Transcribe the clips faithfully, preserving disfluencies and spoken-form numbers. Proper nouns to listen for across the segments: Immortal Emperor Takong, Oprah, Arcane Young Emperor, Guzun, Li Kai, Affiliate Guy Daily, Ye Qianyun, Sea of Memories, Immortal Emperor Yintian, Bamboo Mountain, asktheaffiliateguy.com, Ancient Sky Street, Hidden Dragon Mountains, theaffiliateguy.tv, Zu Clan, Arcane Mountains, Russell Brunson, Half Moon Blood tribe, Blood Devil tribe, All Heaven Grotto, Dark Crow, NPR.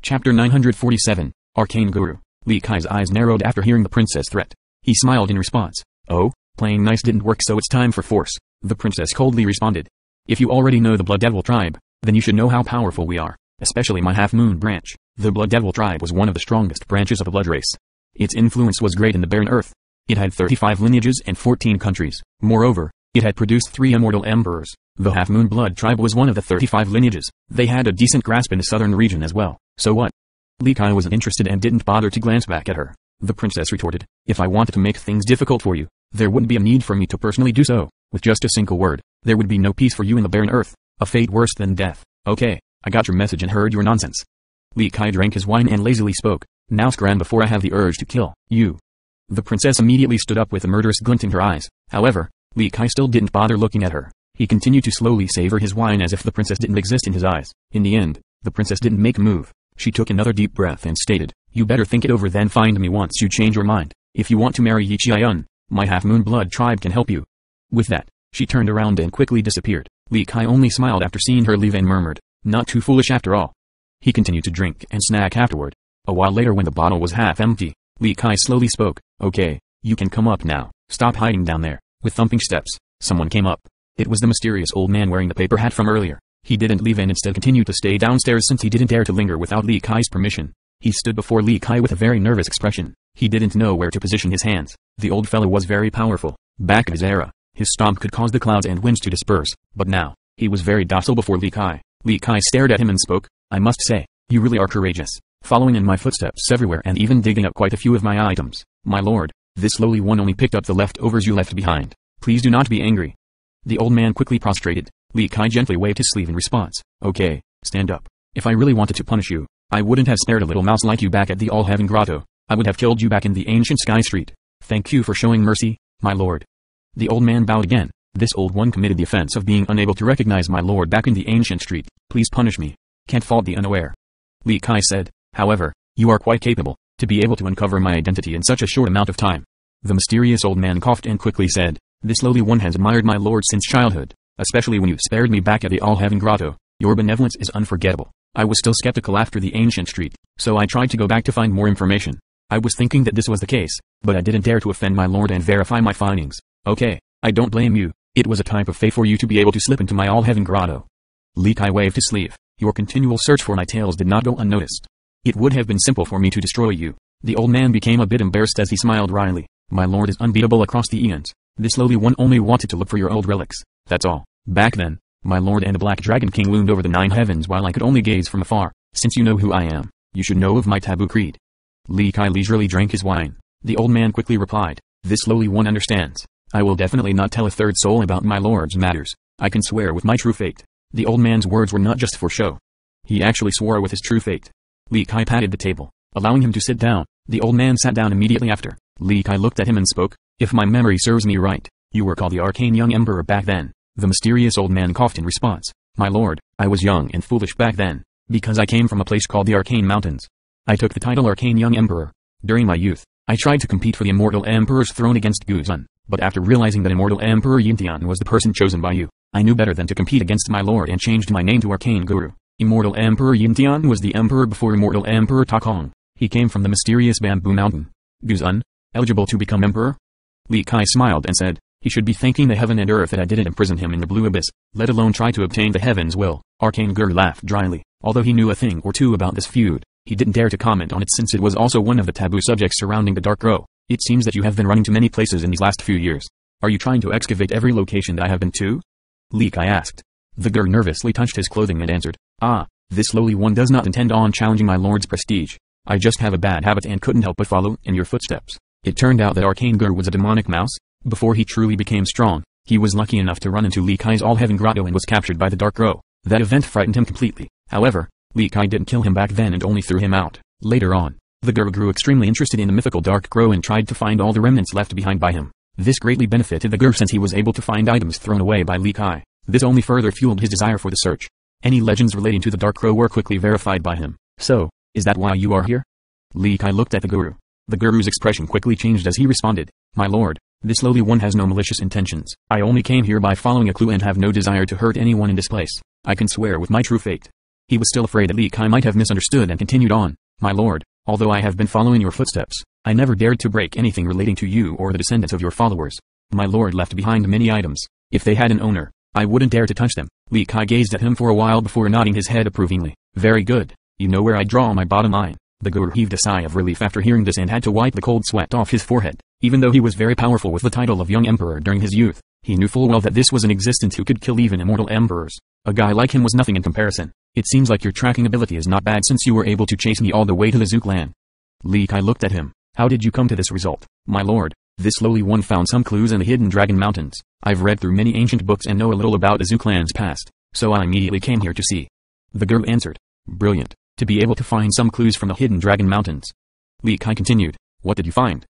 Chapter nine hundred forty-seven, Arcane Guru. Li Kai's eyes narrowed after hearing the princess threat. He smiled in response. Oh, playing nice didn't work, so it's time for force. The princess coldly responded. If you already know the Blood Devil tribe, then you should know how powerful we are, especially my Half Moon branch. The Blood Devil tribe was one of the strongest branches of the blood race. Its influence was great in the barren earth. It had thirty-five lineages and fourteen countries. Moreover, it had produced three immortal emperors. The Half Moon Blood tribe was one of the thirty-five lineages. They had a decent grasp in the southern region as well. So what? Li Kai wasn't interested and didn't bother to glance back at her. The princess retorted, if I wanted to make things difficult for you, there wouldn't be a need for me to personally do so. With just a single word, there would be no peace for you in the barren earth. A fate worse than death. Okay, I got your message and heard your nonsense. Li Kai drank his wine and lazily spoke. Now scram before I have the urge to kill you. The princess immediately stood up with a murderous glint in her eyes. However, Li Kai still didn't bother looking at her. He continued to slowly savor his wine as if the princess didn't exist in his eyes. In the end, the princess didn't make a move. She took another deep breath and stated, you better think it over then find me once you change your mind. If you want to marry Ye Qianyun, my Half-Moon Blood tribe can help you. With that, she turned around and quickly disappeared. Li Kai only smiled after seeing her leave and murmured, not too foolish after all. He continued to drink and snack afterward. A while later when the bottle was half empty, Li Kai slowly spoke, okay, you can come up now, stop hiding down there. With thumping steps, someone came up. It was the mysterious old man wearing the paper hat from earlier. He didn't leave and instead continued to stay downstairs since he didn't dare to linger without Li Kai's permission. He stood before Li Kai with a very nervous expression. He didn't know where to position his hands. The old fellow was very powerful. Back in his era, his stomp could cause the clouds and winds to disperse, but now, he was very docile before Li Kai. Li Kai stared at him and spoke, I must say, you really are courageous, following in my footsteps everywhere and even digging up quite a few of my items. My lord, this lowly one only picked up the leftovers you left behind. Please do not be angry. The old man quickly prostrated. Li Kai gently waved his sleeve in response. Okay, stand up. If I really wanted to punish you, I wouldn't have spared a little mouse like you back at the All Heaven Grotto. I would have killed you back in the Ancient Sky Street. Thank you for showing mercy, my lord. The old man bowed again. This old one committed the offense of being unable to recognize my lord back in the Ancient Street. Please punish me. Can't fault the unaware. Li Kai said, however, you are quite capable to be able to uncover my identity in such a short amount of time. The mysterious old man coughed and quickly said, this lowly one has admired my lord since childhood. Especially when you spared me back at the All Heaven Grotto. Your benevolence is unforgettable. I was still skeptical after the Ancient Street, so I tried to go back to find more information. I was thinking that this was the case, but I didn't dare to offend my lord and verify my findings. Okay, I don't blame you. It was a type of fate for you to be able to slip into my All Heaven Grotto. Li Kai waved his sleeve. Your continual search for my tails did not go unnoticed. It would have been simple for me to destroy you. The old man became a bit embarrassed as he smiled wryly. My lord is unbeatable across the eons. This lowly one only wanted to look for your old relics. That's all. Back then, my lord and the Black Dragon King loomed over the nine heavens while I could only gaze from afar. Since you know who I am, you should know of my taboo creed. Li Kai leisurely drank his wine. The old man quickly replied, this lowly one understands. I will definitely not tell a third soul about my lord's matters. I can swear with my true fate. The old man's words were not just for show. He actually swore with his true fate. Li Kai patted the table, allowing him to sit down. The old man sat down immediately after. Li Kai looked at him and spoke, if my memory serves me right, you were called the Arcane Young Emperor back then. The mysterious old man coughed in response. My lord, I was young and foolish back then, because I came from a place called the Arcane Mountains. I took the title Arcane Young Emperor. During my youth, I tried to compete for the Immortal Emperor's throne against Guzun, but after realizing that Immortal Emperor Yintian was the person chosen by you, I knew better than to compete against my lord and changed my name to Arcane Guru. Immortal Emperor Yintian was the emperor before Immortal Emperor Takong. He came from the mysterious Bamboo Mountain. Guzun, eligible to become emperor? Li Kai smiled and said, he should be thanking the heaven and earth that I didn't imprison him in the blue abyss, let alone try to obtain the heaven's will. Arcane Guru laughed dryly. Although he knew a thing or two about this feud, he didn't dare to comment on it since it was also one of the taboo subjects surrounding the Dark Crow. It seems that you have been running to many places in these last few years. Are you trying to excavate every location that I have been to? Li Kai asked. The Guru nervously touched his clothing and answered, ah, this lowly one does not intend on challenging my lord's prestige. I just have a bad habit and couldn't help but follow in your footsteps. It turned out that Arcane Guru was a demonic mouse. Before he truly became strong, he was lucky enough to run into Li Kai's All Heaven Grotto and was captured by the Dark Crow. That event frightened him completely. However, Li Kai didn't kill him back then and only threw him out. Later on, the Guru grew extremely interested in the mythical Dark Crow and tried to find all the remnants left behind by him. This greatly benefited the Guru since he was able to find items thrown away by Li Kai. This only further fueled his desire for the search. Any legends relating to the Dark Crow were quickly verified by him. So, is that why you are here? Li Kai looked at the Guru. The Guru's expression quickly changed as he responded, my lord, this lowly one has no malicious intentions. I only came here by following a clue and have no desire to hurt anyone in this place. I can swear with my true fate. He was still afraid that Li Kai might have misunderstood and continued on. My lord, although I have been following your footsteps, I never dared to break anything relating to you or the descendants of your followers. My lord left behind many items. If they had an owner, I wouldn't dare to touch them. Li Kai gazed at him for a while before nodding his head approvingly. Very good. You know where I draw my bottom line. The guru heaved a sigh of relief after hearing this and had to wipe the cold sweat off his forehead. Even though he was very powerful with the title of young emperor during his youth, he knew full well that this was an existence who could kill even immortal emperors. A guy like him was nothing in comparison. It seems like your tracking ability is not bad since you were able to chase me all the way to the Zu Clan. Li Kai looked at him. How did you come to this result? My lord, this lowly one found some clues in the Hidden Dragon Mountains. I've read through many ancient books and know a little about the Zu Clan's past, so I immediately came here to see. The guru answered. Brilliant. To be able to find some clues from the Hidden Dragon Mountains. Li Kai continued. What did you find?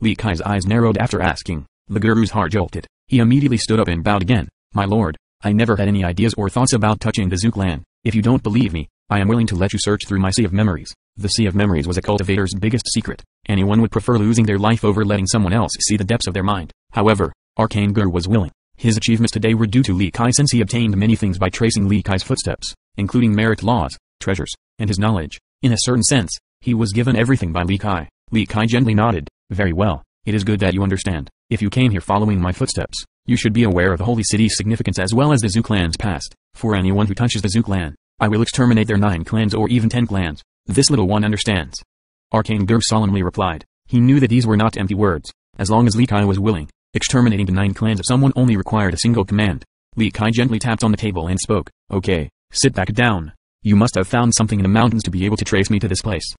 Li Kai's eyes narrowed after asking. The guru's heart jolted. He immediately stood up and bowed again. My lord, I never had any ideas or thoughts about touching the Zu Clan. If you don't believe me, I am willing to let you search through my Sea of Memories. The Sea of Memories was a cultivator's biggest secret. Anyone would prefer losing their life over letting someone else see the depths of their mind. However, Arcane Guru was willing. His achievements today were due to Li Kai since he obtained many things by tracing Li Kai's footsteps, including merit laws, treasures, and his knowledge. In a certain sense, he was given everything by Li Kai. Li Kai gently nodded. Very well. It is good that you understand. If you came here following my footsteps, you should be aware of the Holy City's significance as well as the Zu Clan's past. For anyone who touches the Zu Clan, I will exterminate their nine clans or even ten clans. This little one understands. Arcane Guru solemnly replied. He knew that these were not empty words. As long as Li Kai was willing, exterminating the nine clans of someone only required a single command. Li Kai gently tapped on the table and spoke. Okay, sit back down. You must have found something in the mountains to be able to trace me to this place.